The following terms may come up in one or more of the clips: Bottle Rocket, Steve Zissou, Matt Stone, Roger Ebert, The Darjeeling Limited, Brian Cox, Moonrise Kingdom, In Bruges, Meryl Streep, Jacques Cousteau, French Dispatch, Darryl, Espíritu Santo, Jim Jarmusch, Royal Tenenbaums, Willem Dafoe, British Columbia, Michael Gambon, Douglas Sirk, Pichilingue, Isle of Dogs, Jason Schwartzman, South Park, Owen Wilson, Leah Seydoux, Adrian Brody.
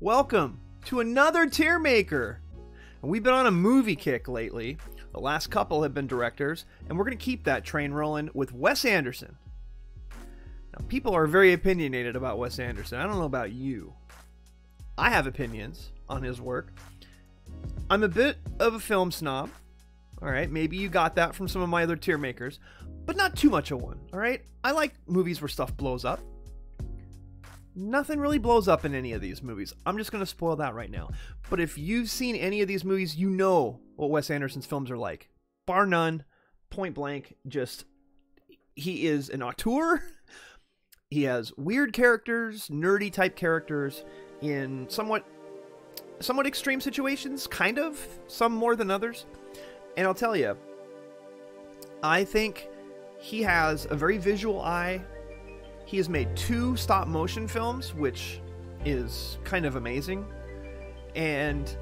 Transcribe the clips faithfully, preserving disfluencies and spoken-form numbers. Welcome to another Tear Maker. We've been on a movie kick lately. The last couple have been directors, and we're going to keep that train rolling with Wes Anderson. Now, people are very opinionated about Wes Anderson. I don't know about you. I have opinions on his work. I'm a bit of a film snob. All right, maybe you got that from some of my other tier makers, but not too much of one. All right, I like movies where stuff blows up. Nothing really blows up in any of these movies. I'm just going to spoil that right now. But if you've seen any of these movies, you know what Wes Anderson's films are like. Bar none, point blank, just he is an auteur. He has weird characters, nerdy type characters in somewhat somewhat extreme situations, kind of, some more than others. And I'll tell you, I think he has a very visual eye. He has made two stop-motion films, which is kind of amazing. And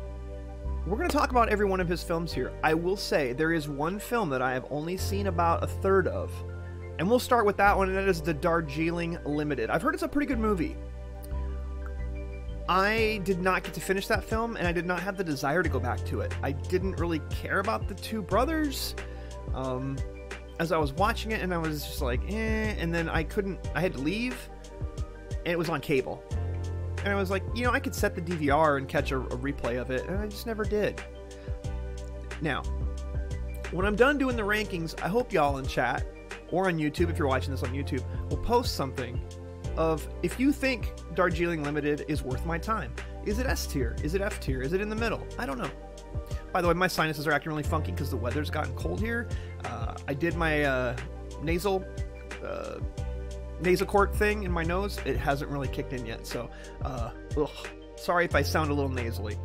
we're going to talk about every one of his films here. I will say there is one film that I have only seen about a third of. And we'll start with that one, and that is The Darjeeling Limited. I've heard it's a pretty good movie. I did not get to finish that film, and I did not have the desire to go back to it. I didn't really care about the two brothers. Um... As I was watching it, and I was just like, eh, and then I couldn't, I had to leave, and it was on cable. And I was like, you know, I could set the D V R and catch a, a replay of it, and I just never did. Now, when I'm done doing the rankings, I hope y'all in chat, or on YouTube, if you're watching this on YouTube, will post something of, if you think Darjeeling Limited is worth my time. Is it S tier? Is it F tier? Is it in the middle? I don't know. By the way, my sinuses are acting really funky because the weather's gotten cold here. Uh, I did my uh, nasal uh, nasal cord thing in my nose. It hasn't really kicked in yet, so uh, ugh, sorry if I sound a little nasally.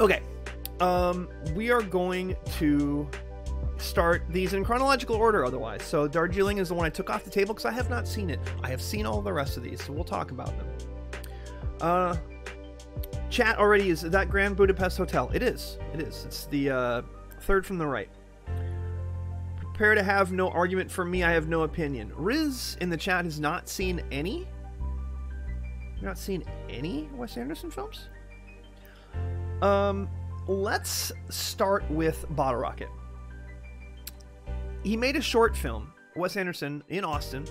Okay, um, we are going to start these in chronological order otherwise. So Darjeeling is the one I took off the table because I have not seen it. I have seen all the rest of these, so we'll talk about them. Uh... Chat already is that Grand Budapest Hotel. It is. It is. It's the uh, third from the right. Prepare to have no argument for me. I have no opinion. Riz in the chat has not seen any. You're not seeing any Wes Anderson films? Um, let's start with Bottle Rocket. He made a short film, Wes Anderson, in Austin.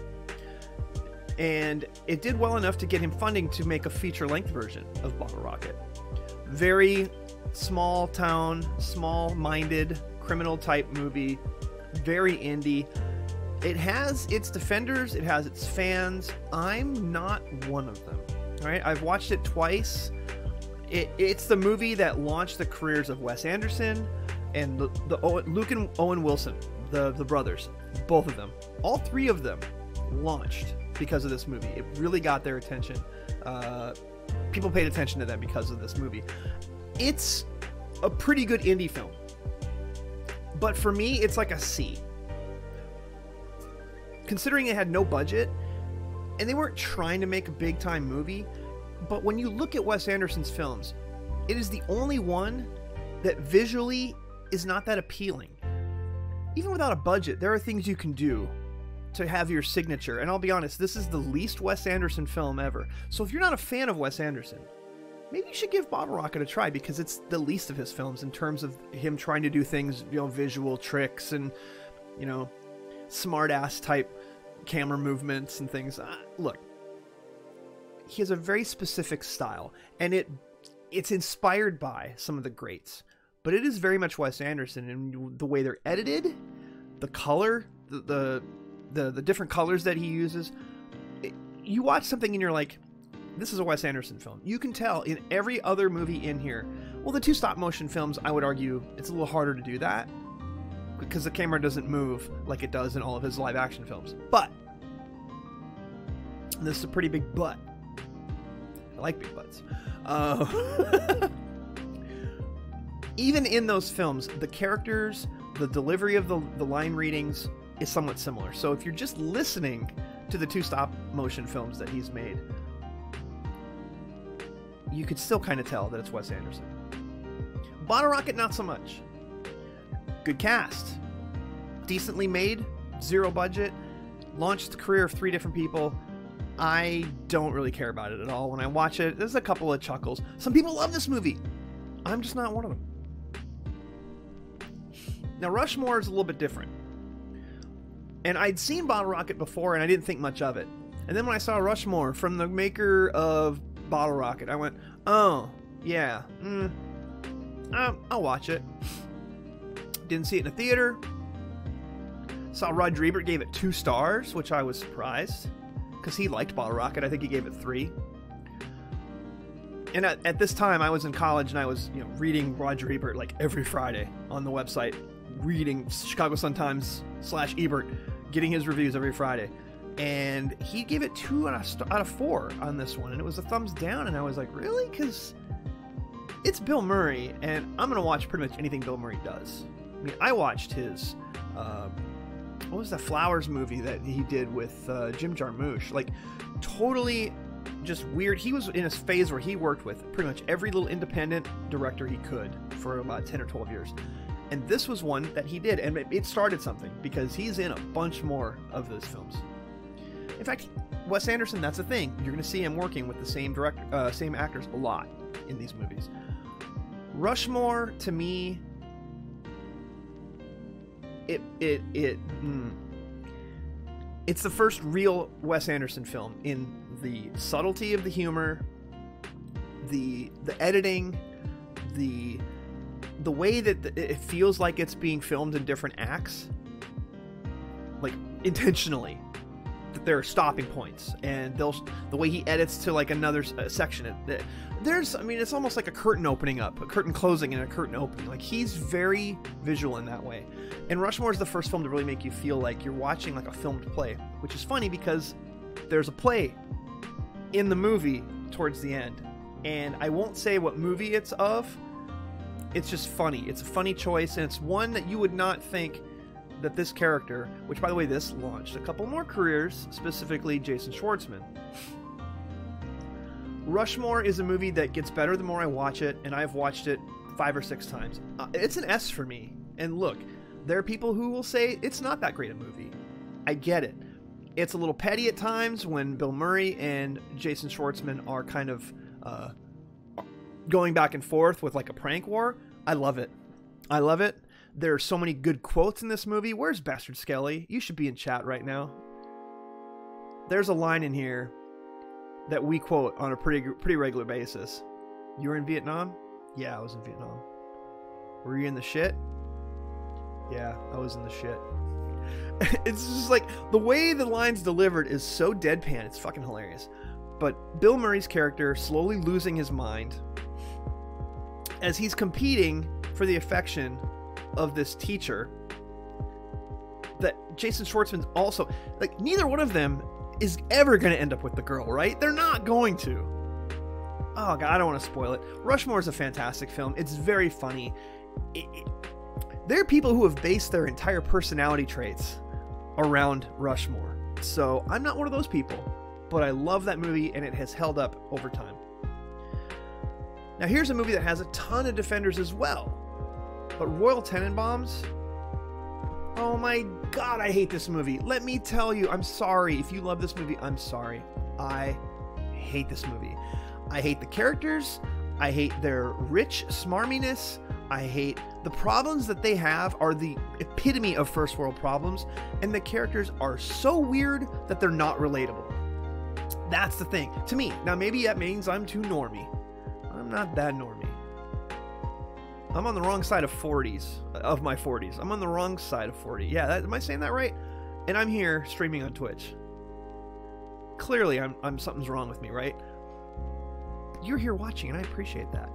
And it did well enough to get him funding to make a feature-length version of Bottle Rocket. Very small-town, small-minded, criminal-type movie. Very indie. It has its defenders. It has its fans. I'm not one of them. All right, I've watched it twice. It, it's the movie that launched the careers of Wes Anderson and the, the Owen, Luke and Owen Wilson, the, the brothers, both of them. All three of them launched because of this movie. It really got their attention. Uh, people paid attention to them because of this movie. It's a pretty good indie film. But for me, it's like a C. Considering it had no budget, and they weren't trying to make a big-time movie, but when you look at Wes Anderson's films, it is the only one that visually is not that appealing. Even without a budget, there are things you can do to have your signature, and I'll be honest, this is the least Wes Anderson film ever. So if you're not a fan of Wes Anderson, maybe you should give Bottle Rocket a try, because it's the least of his films in terms of him trying to do things, you know, visual tricks and, you know, smart ass type camera movements and things. Uh, look, he has a very specific style, and it it's inspired by some of the greats, but it is very much Wes Anderson, and the way they're edited, the color, the the The, the different colors that he uses. It, you watch something and you're like, this is a Wes Anderson film. You can tell in every other movie in here. Well, the two stop motion films, I would argue it's a little harder to do that because the camera doesn't move like it does in all of his live action films. But this is a pretty big butt. I like big butts. Uh, even in those films, the characters, the delivery of the, the line readings is somewhat similar. So if you're just listening to the two stop motion films that he's made, you could still kind of tell that it's Wes Anderson. Bottle Rocket, not so much. Good cast. Decently made. Zero budget. Launched the career of three different people. I don't really care about it at all when I watch it. There's a couple of chuckles. Some people love this movie. I'm just not one of them. Now, Rushmore is a little bit different. And I'd seen Bottle Rocket before, and I didn't think much of it. And then when I saw Rushmore from the maker of Bottle Rocket, I went, oh, yeah, mm, um, I'll watch it. Didn't see it in the theater. Saw Roger Ebert gave it two stars, which I was surprised, because he liked Bottle Rocket. I think he gave it three. And at, at this time, I was in college, and I was, you know, reading Roger Ebert like every Friday on the website, reading Chicago Sun-Times slash Ebert, getting his reviews every Friday. And he gave it two out of four on this one, and it was a thumbs down. And I was like, really? Because it's Bill Murray, and I'm going to watch pretty much anything Bill Murray does. I mean, I watched his, uh, what was the Flowers movie that he did with uh, Jim Jarmusch? Like, totally just weird. He was in his phase where he worked with pretty much every little independent director he could for about ten or twelve years. And this was one that he did, and it started something, because he's in a bunch more of those films. In fact, Wes Anderson, that's the thing. You're going to see him working with the same direct, uh, same actors a lot in these movies. Rushmore, to me, it it it mm, it's the first real Wes Anderson film in the subtlety of the humor, the the editing, the the way that the, it feels like it's being filmed in different acts, like intentionally. There are stopping points, and they'll the way he edits to like another uh, section. It, there's, I mean, it's almost like a curtain opening up, a curtain closing, and a curtain opening. Like, he's very visual in that way. And Rushmore is the first film to really make you feel like you're watching like a filmed play, which is funny because there's a play in the movie towards the end, and I won't say what movie it's of. It's just funny. It's a funny choice, and it's one that you would not think. That this character, which by the way, this launched a couple more careers, specifically Jason Schwartzman. Rushmore is a movie that gets better the more I watch it, and I've watched it five or six times. Uh, it's an S for me. And look, there are people who will say it's not that great a movie. I get it. It's a little petty at times when Bill Murray and Jason Schwartzman are kind of uh, going back and forth with like a prank war. I love it. I love it. There are so many good quotes in this movie. Where's Bastard Skelly? You should be in chat right now. There's a line in here that we quote on a pretty pretty regular basis. You were in Vietnam? Yeah, I was in Vietnam. Were you in the shit? Yeah, I was in the shit. It's just like, the way the line's delivered is so deadpan. It's fucking hilarious. But Bill Murray's character slowly losing his mind as he's competing for the affection of this teacher that Jason Schwartzman's also like, neither one of them is ever going to end up with the girl, right? They're not going to. Oh God, I don't want to spoil it. Rushmore is a fantastic film. It's very funny. It, it, there are people who have based their entire personality traits around Rushmore. So I'm not one of those people, but I love that movie, and it has held up over time. Now here's a movie that has a ton of defenders as well. But Royal Tenenbaums? Oh my God, I hate this movie. Let me tell you, I'm sorry. If you love this movie, I'm sorry. I hate this movie. I hate the characters. I hate their rich smarminess. I hate the problems that they have are the epitome of first world problems. And the characters are so weird that they're not relatable. That's the thing. To me, now maybe that means I'm too normie. I'm not that normie. I'm on the wrong side of forties, of my forties. I'm on the wrong side of forty. Yeah, that, am I saying that right? And I'm here streaming on Twitch. Clearly, I'm, I'm something's wrong with me, right? You're here watching, and I appreciate that.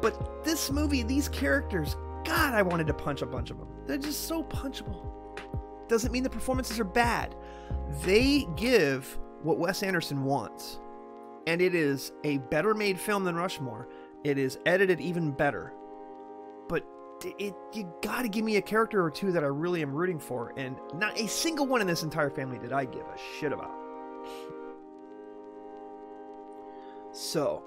But this movie, these characters, God, I wanted to punch a bunch of them. They're just so punchable. Doesn't mean the performances are bad. They give what Wes Anderson wants, and it is a better-made film than Rushmore. It is edited even better. But it, you gotta give me a character or two that I really am rooting for, and not a single one in this entire family did I give a shit about. So,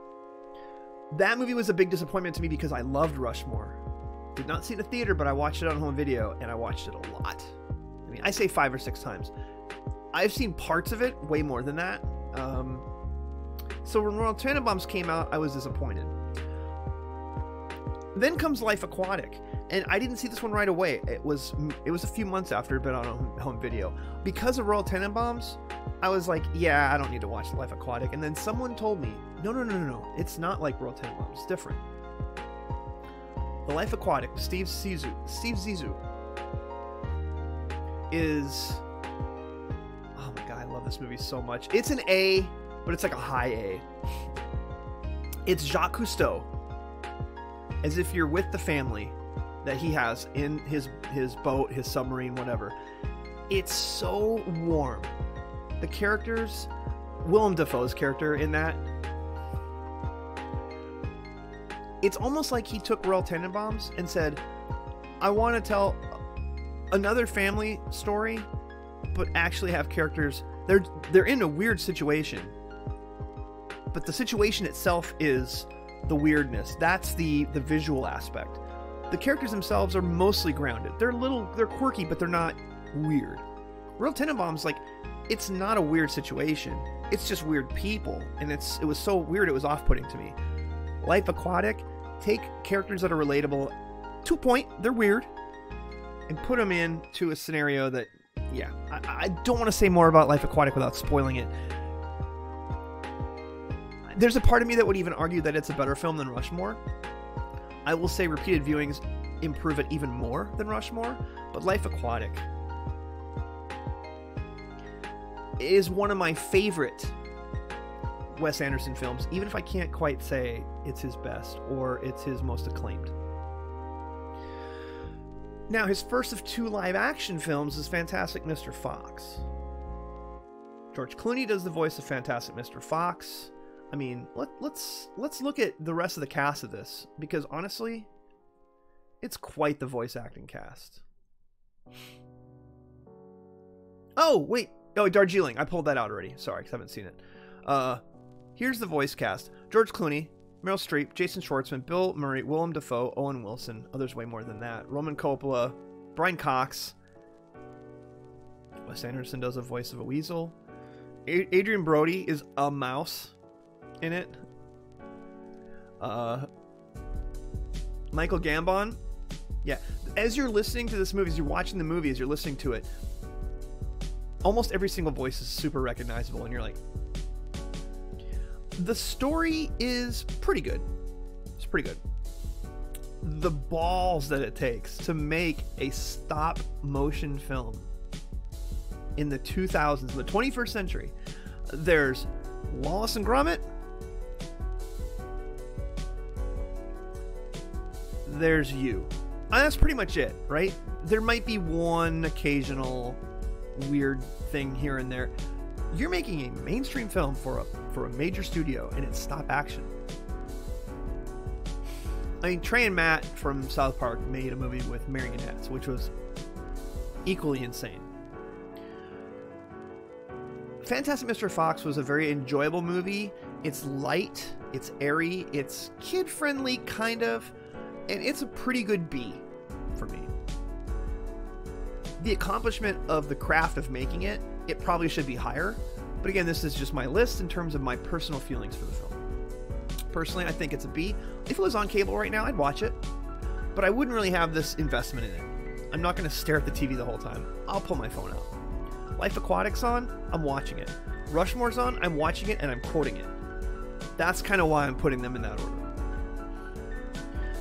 that movie was a big disappointment to me because I loved Rushmore. Did not see it in the theater, but I watched it on home video, and I watched it a lot. I mean, I say five or six times. I've seen parts of it way more than that. Um, so when Royal Tenenbaums came out, I was disappointed. Then comes Life Aquatic, and I didn't see this one right away. It was it was a few months after it had been on home, home video. Because of Royal Tenenbaums, I was like, yeah, I don't need to watch Life Aquatic. And then someone told me, no, no, no, no, no, it's not like Royal Tenenbaums, it's different. The Life Aquatic, Steve Zissou, Steve Zissou is, oh my god, I love this movie so much. It's an A, but it's like a high A. It's Jacques Cousteau, as if you're with the family that he has in his his boat, his submarine, whatever. It's so warm. The characters, Willem Dafoe's character in that, it's almost like he took Royal Tenenbaums and said, I want to tell another family story, but actually have characters. They're, they're in a weird situation, but the situation itself is the weirdness. That's the, the visual aspect. The characters themselves are mostly grounded. They're little, they're quirky, but they're not weird. Royal Tenenbaums, like, it's not a weird situation. It's just weird people. And it's, it was so weird, it was off-putting to me. Life Aquatic, take characters that are relatable to a point, they're weird, and put them into a scenario that, yeah, I, I don't want to say more about Life Aquatic without spoiling it. There's a part of me that would even argue that it's a better film than Rushmore. I will say repeated viewings improve it even more than Rushmore, but Life Aquatic is one of my favorite Wes Anderson films, even if I can't quite say it's his best or it's his most acclaimed. Now, his first of two live action films is Fantastic Mister Fox. George Clooney does the voice of Fantastic Mister Fox. I mean, let, let's let's look at the rest of the cast of this, because honestly, it's quite the voice acting cast. Oh, wait. Oh, Darjeeling. I pulled that out already. Sorry, because I haven't seen it. Uh, here's the voice cast. George Clooney, Meryl Streep, Jason Schwartzman, Bill Murray, Willem Dafoe, Owen Wilson. Oh, there's way more than that. Roman Coppola, Brian Cox. Wes Anderson does a voice of a weasel. A Adrian Brody is a mouse in it. Uh, Michael Gambon. Yeah. As you're listening to this movie, as you're watching the movie, as you're listening to it, almost every single voice is super recognizable, and you're like... The story is pretty good. It's pretty good. The balls that it takes to make a stop motion film in the two thousands, in the twenty-first century. There's Wallace and Gromit. There's you. And that's pretty much it, right? There might be one occasional weird thing here and there. You're making a mainstream film for a for a major studio, and it's stop action. I mean, Trey and Matt from South Park made a movie with marionettes, which was equally insane. Fantastic Mister Fox was a very enjoyable movie. It's light, it's airy, it's kid-friendly, kind of, and it's a pretty good B for me. The accomplishment of the craft of making it, it probably should be higher. But again, this is just my list in terms of my personal feelings for the film. Personally, I think it's a B. If it was on cable right now, I'd watch it. But I wouldn't really have this investment in it. I'm not going to stare at the T V the whole time. I'll pull my phone out. Life Aquatic's on, I'm watching it. Rushmore's on, I'm watching it and I'm quoting it. That's kind of why I'm putting them in that order.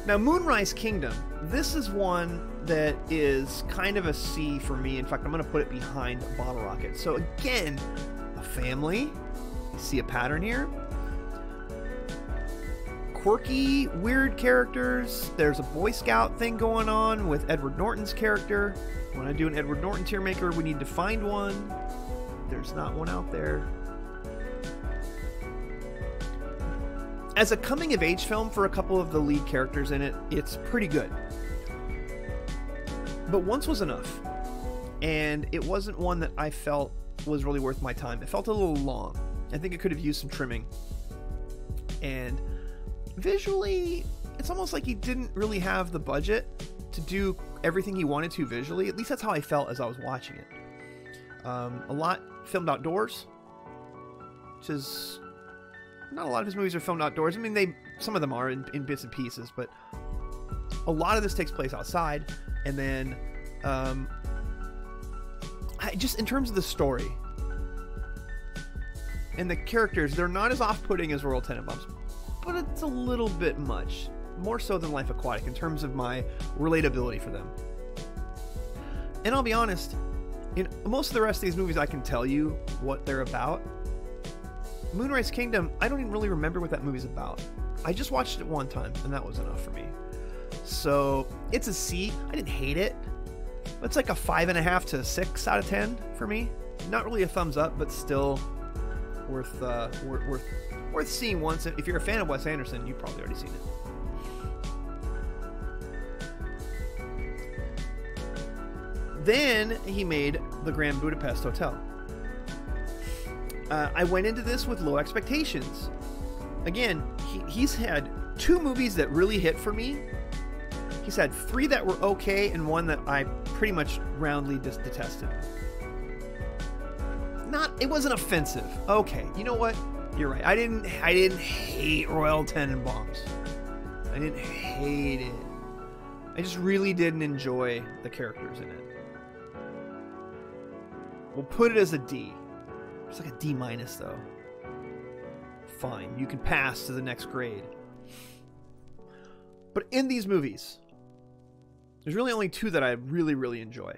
Now, Moonrise Kingdom. This is one that is kind of a C for me. In fact, I'm going to put it behind Bottle Rocket. So again, a family. You see a pattern here. Quirky, weird characters. There's a Boy Scout thing going on with Edward Norton's character. When I do an Edward Norton tier maker, we need to find one. There's not one out there. As a coming-of-age film for a couple of the lead characters in it, it's pretty good. But once was enough, and it wasn't one that I felt was really worth my time. It felt a little long. I think it could have used some trimming. And visually, it's almost like he didn't really have the budget to do everything he wanted to visually. At least that's how I felt as I was watching it. Um, a lot filmed outdoors. which is... Not a lot of his movies are filmed outdoors. I mean, they some of them are in, in bits and pieces, but a lot of this takes place outside. And then, um, I, just in terms of the story and the characters, they're not as off-putting as Royal Tenenbaums, but it's a little bit much. More so than Life Aquatic in terms of my relatability for them. And I'll be honest, in most of the rest of these movies, I can tell you what they're about. Moonrise Kingdom, I don't even really remember what that movie's about. I just watched it one time, and that was enough for me. So it's a C. I didn't hate it. It's like a five and a half to a six out of ten for me. Not really a thumbs up, but still worth uh, worth worth worth seeing once. If you're a fan of Wes Anderson, you've probably already seen it. Then he made The Grand Budapest Hotel. Uh, I went into this with low expectations. Again, he, he's had two movies that really hit for me. He's had three that were okay and one that I pretty much roundly just detested. Not, it wasn't offensive. Okay, you know what? You're right. I didn't, I didn't hate Royal Tenenbaums. I didn't hate it. I just really didn't enjoy the characters in it. We'll put it as a D. It's like a D minus, though. Fine, you can pass to the next grade. But in these movies, there's really only two that I really, really enjoy.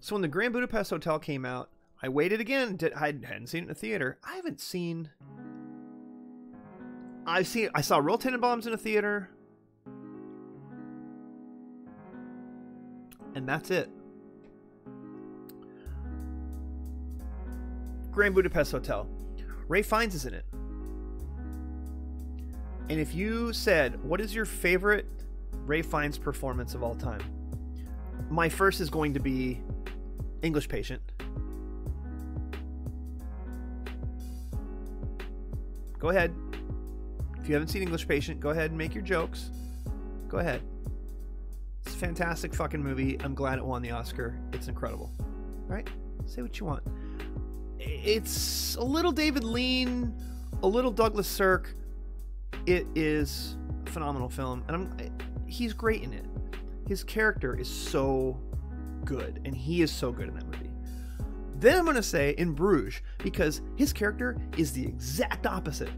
So when The Grand Budapest Hotel came out, I waited again. Did, I hadn't seen it in the theater. I haven't seen... I've seen... I saw Royal Tenenbaums in a theater. And that's it. Grand Budapest Hotel. Ralph Fiennes is in it. And if you said, what is your favorite Ralph Fiennes performance of all time? My first is going to be English Patient. Go ahead. If you haven't seen English Patient, go ahead and make your jokes. Go ahead. It's a fantastic fucking movie. I'm glad it won the Oscar. It's incredible. All right? Say what you want. It's a little David Lean, a little Douglas Sirk. It is a phenomenal film, and I'm, he's great in it. His character is so good, and he is so good in that movie. Then I'm going to say In Bruges, because his character is the exact opposite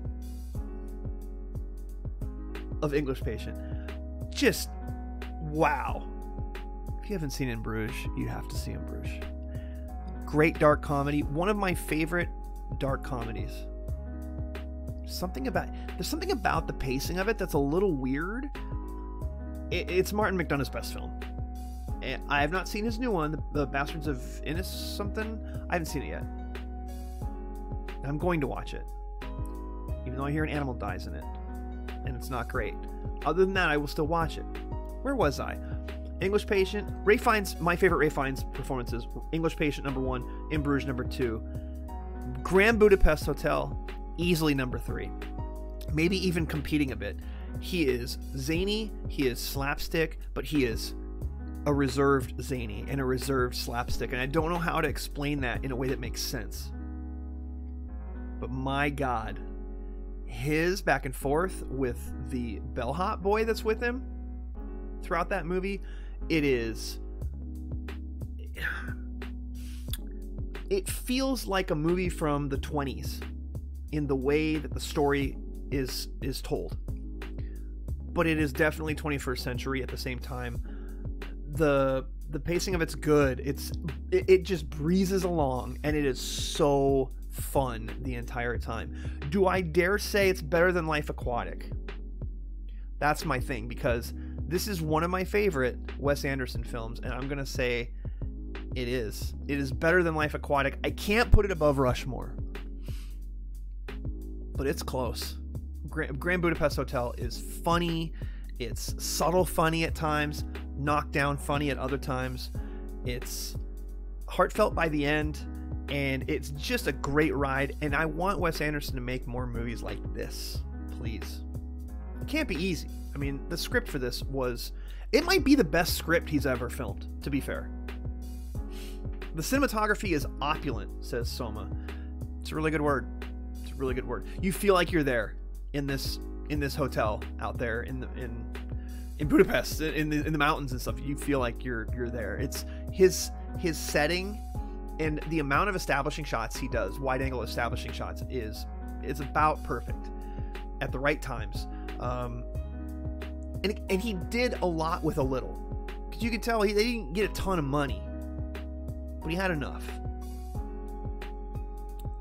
of English Patient. Just, wow. If you haven't seen In Bruges, you have to see In Bruges. Great dark comedy, one of my favorite dark comedies. Something about there's something about the pacing of it that's a little weird. It, it's Martin McDonagh's best film. And I have not seen his new one, The, the Bastards of Innis something. I haven't seen it yet. And I'm going to watch it, even though I hear an animal dies in it, and it's not great. Other than that, I will still watch it. Where was I? English Patient, Ralph Fiennes, my favorite Ralph Fiennes performances. English Patient, number one. In Bruges, number two. Grand Budapest Hotel, easily number three. Maybe even competing a bit. He is zany, he is slapstick, but he is a reserved zany and a reserved slapstick. And I don't know how to explain that in a way that makes sense. But my God, his back and forth with the bellhop boy that's with him throughout that movie... It is, it feels like a movie from the twenties in the way that the story is, is told, but it is definitely twenty-first century at the same time. The, the pacing of it's good. It's, it, it just breezes along, and it is so fun the entire time. Do I dare say it's better than Life Aquatic? That's my thing, because this is one of my favorite Wes Anderson films, and I'm going to say it is. It is better than Life Aquatic. I can't put it above Rushmore, but it's close. Grand, Grand Budapest Hotel is funny. It's subtle funny at times, knockdown funny at other times. It's heartfelt by the end, and it's just a great ride, and I want Wes Anderson to make more movies like this, please. It can't be easy. I mean, the script for this was... It might be the best script he's ever filmed, to be fair. The cinematography is opulent, says Soma. It's a really good word. really good word. You feel like you're there in this in this hotel out there in the, in in Budapest, in the in the mountains and stuff. You feel like you're you're there. It's his his setting and the amount of establishing shots he does, wide angle establishing shots, is it's about perfect at the right times. Um, and and he did a lot with a little, because you could tell he they didn't get a ton of money, but he had enough.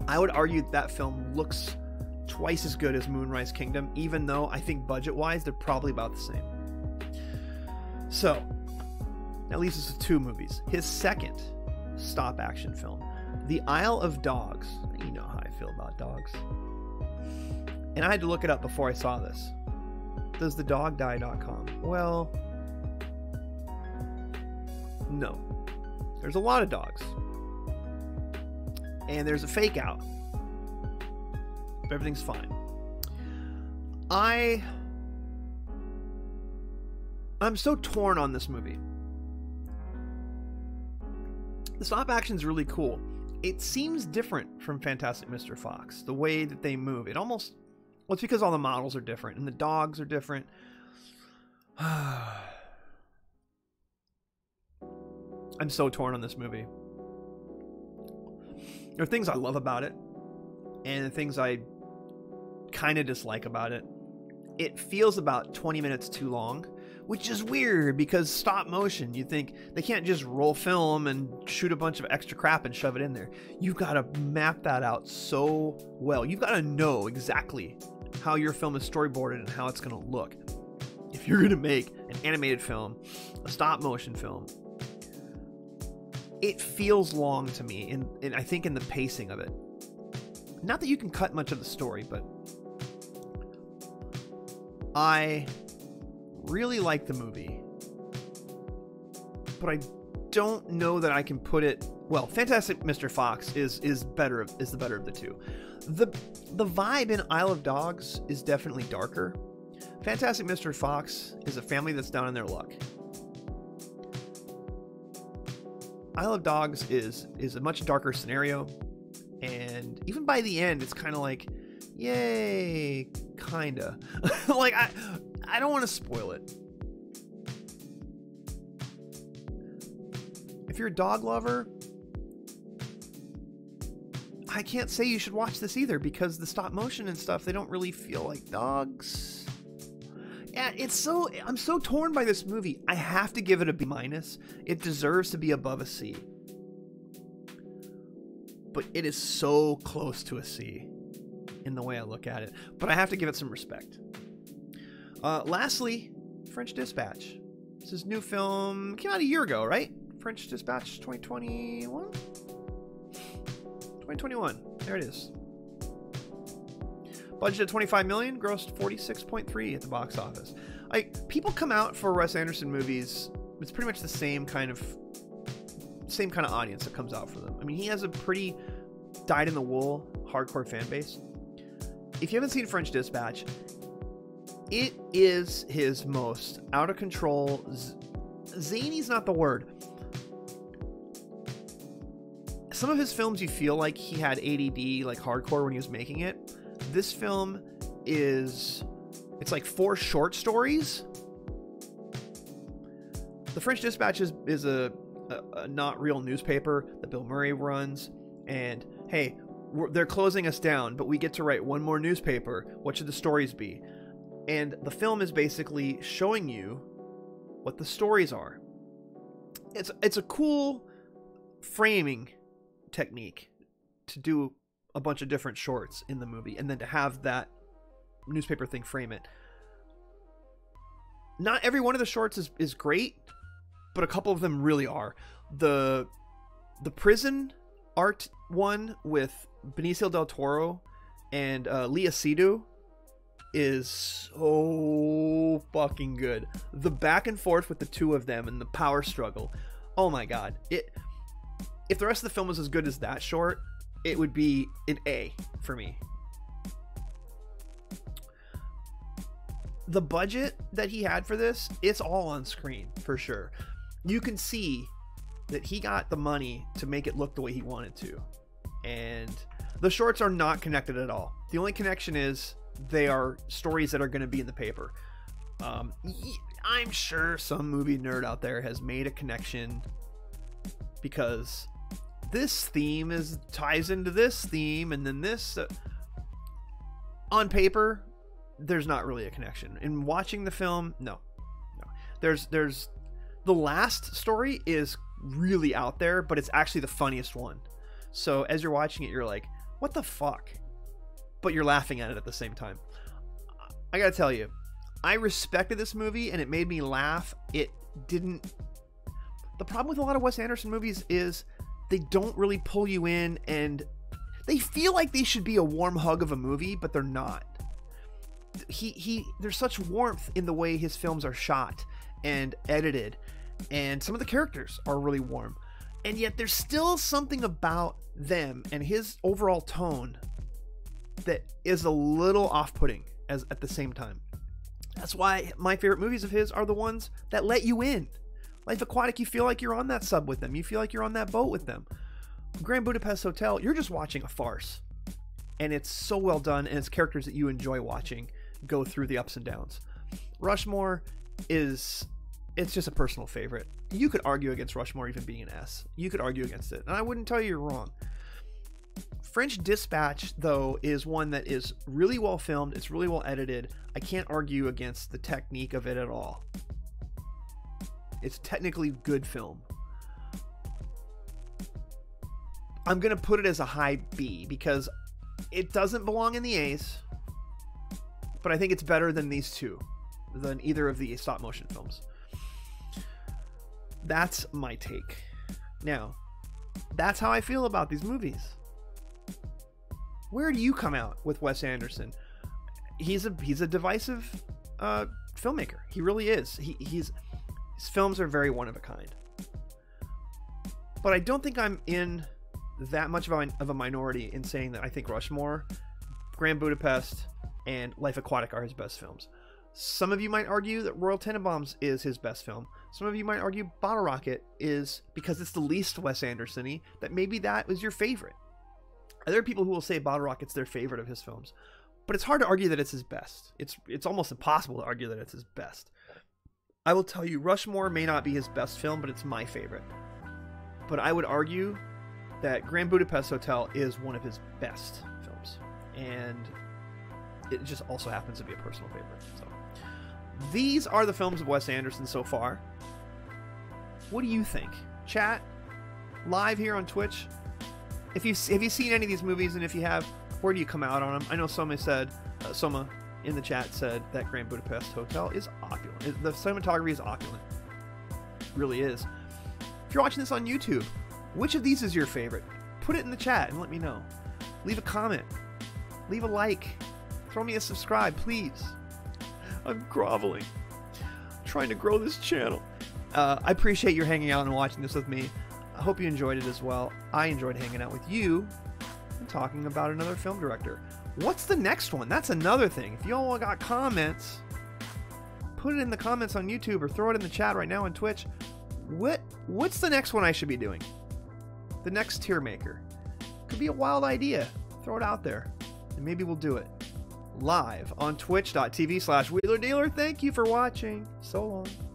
I would argue that, that film looks twice as good as Moonrise Kingdom, even though I think budget-wise they're probably about the same. So, that leaves us with two movies. His second stop-action film, The Isle of Dogs. You know how I feel about dogs. And I had to look it up before I saw this. Does the dog die dot com? Well, no. There's a lot of dogs. And there's a fake out. Everything's fine. I... I'm so torn on this movie. The stop action's really cool. It seems different from Fantastic Mister Fox, the way that they move. It almost... Well, it's because all the models are different, and the dogs are different. I'm so torn on this movie. There are things I love about it and things I kind of dislike about it. It feels about twenty minutes too long, which is weird because stop motion, you think they can't just roll film and shoot a bunch of extra crap and shove it in there. You've got to map that out so well. You've got to know exactly how your film is storyboarded and how it's going to look. If you're going to make an animated film, a stop motion film, it feels long to me, and, and I think in the pacing of it. Not that you can cut much of the story, but I really like the movie, but I don't know that I can put it... Well, Fantastic Mister Fox is is better of, is the better of the two. The the vibe in Isle of Dogs is definitely darker. Fantastic Mister Fox is a family that's down on their luck. Isle of Dogs is is a much darker scenario, and even by the end, it's kind of like, yay, kinda. Like I I don't want to spoil it. If you're a dog lover, I can't say you should watch this either, because the stop motion and stuff, they don't really feel like dogs. Yeah, it's so... I'm so torn by this movie. I have to give it a B minus. It deserves to be above a C. But it is so close to a C in the way I look at it. But I have to give it some respect. Uh, lastly, French Dispatch. This is new film. Came out a year ago, right? French Dispatch twenty twenty-one? twenty twenty-one. There it is. Budget of twenty-five million dollars, grossed forty-six point three at the box office. I people come out for Wes Anderson movies. It's pretty much the same kind of same kind of audience that comes out for them. I mean, he has a pretty dyed-in-the-wool hardcore fan base. If you haven't seen French Dispatch, it is his most out of control... Zany's not the word. Some of his films, you feel like he had A D D, like hardcore, when he was making it. This film is... It's like four short stories. The French Dispatch is, is a, a, a not real newspaper that Bill Murray runs. And, hey, we're, they're closing us down, but we get to write one more newspaper. What should the stories be? And the film is basically showing you what the stories are. It's, it's a cool framing technique to do a bunch of different shorts in the movie, and then to have that newspaper thing frame it. Not every one of the shorts is, is great, but a couple of them really are. The the prison art one with Benicio del Toro and uh, Leah Seydoux is so fucking good. The back and forth with the two of them and the power struggle. Oh my god. It if the rest of the film was as good as that short, it would be an A for me. The budget that he had for this, it's all on screen for sure. You can see that he got the money to make it look the way he wanted to. And The shorts are not connected at all. The only connection is they are stories that are going to be in the paper. Um, I'm sure some movie nerd out there has made a connection because this theme is ties into this theme, and then this. Uh, on paper, there's not really a connection. In watching the film, no, no. There's there's the last story is really out there, but it's actually the funniest one. So as you're watching it, you're like, what the fuck? But you're laughing at it at the same time. I gotta tell you, I respected this movie and it made me laugh. It didn't... The problem with a lot of Wes Anderson movies is they don't really pull you in, and they feel like they should be a warm hug of a movie, but they're not. He, he, there's such warmth in the way his films are shot and edited, and some of the characters are really warm. And yet there's still something about them and his overall tone that is a little off-putting as at the same time. That's why my favorite movies of his are the ones that let you in. Life Aquatic, you feel like you're on that sub with them. You feel like you're on that boat with them. Grand Budapest Hotel, you're just watching a farce. And it's so well done, and it's characters that you enjoy watching go through the ups and downs. Rushmore is... it's just a personal favorite. You could argue against Rushmore even being an S. You could argue against it, and I wouldn't tell you you're wrong. French Dispatch, though, is one that is really well filmed. It's really well edited. I can't argue against the technique of it at all. It's technically good film. I'm going to put it as a high B because it doesn't belong in the A's, but I think it's better than these two, than either of the stop motion films. That's my take. Now, that's how I feel about these movies. Where do you come out with Wes Anderson? He's a he's a divisive uh, filmmaker. He really is. He, he's his films are very one of a kind. But I don't think I'm in that much of a, of a minority in saying that I think Rushmore, Grand Budapest, and Life Aquatic are his best films. Some of you might argue that Royal Tenenbaums is his best film. Some of you might argue Bottle Rocket is, because it's the least Wes Anderson-y, that maybe that was your favorite. There are people who will say Bottle Rocket's their favorite of his films, but it's hard to argue that it's his best. It's it's almost impossible to argue that it's his best. I will tell you, Rushmore may not be his best film, but it's my favorite. But I would argue that Grand Budapest Hotel is one of his best films, and it just also happens to be a personal favorite. So these are the films of Wes Anderson so far. What do you think? Chat live here on Twitch. If you have you seen any of these movies, and if you have, where do you come out on them? I know Soma said, uh, Soma in the chat said that Grand Budapest Hotel is opulent. The cinematography is opulent. It really is. If you're watching this on YouTube, which of these is your favorite? Put it in the chat and let me know. Leave a comment. Leave a like. Throw me a subscribe, please. I'm groveling, I'm trying to grow this channel. Uh, I appreciate you hanging out and watching this with me. I hope you enjoyed it as well. I enjoyed hanging out with you and talking about another film director. What's the next one? That's another thing. If you all got comments, put it in the comments on YouTube or throw it in the chat right now on Twitch. What What's the next one I should be doing? The next tier maker. Could be a wild idea. Throw it out there and maybe we'll do it. Live on twitch dot t v slash Wheeler Dealer. Thank you for watching. So long.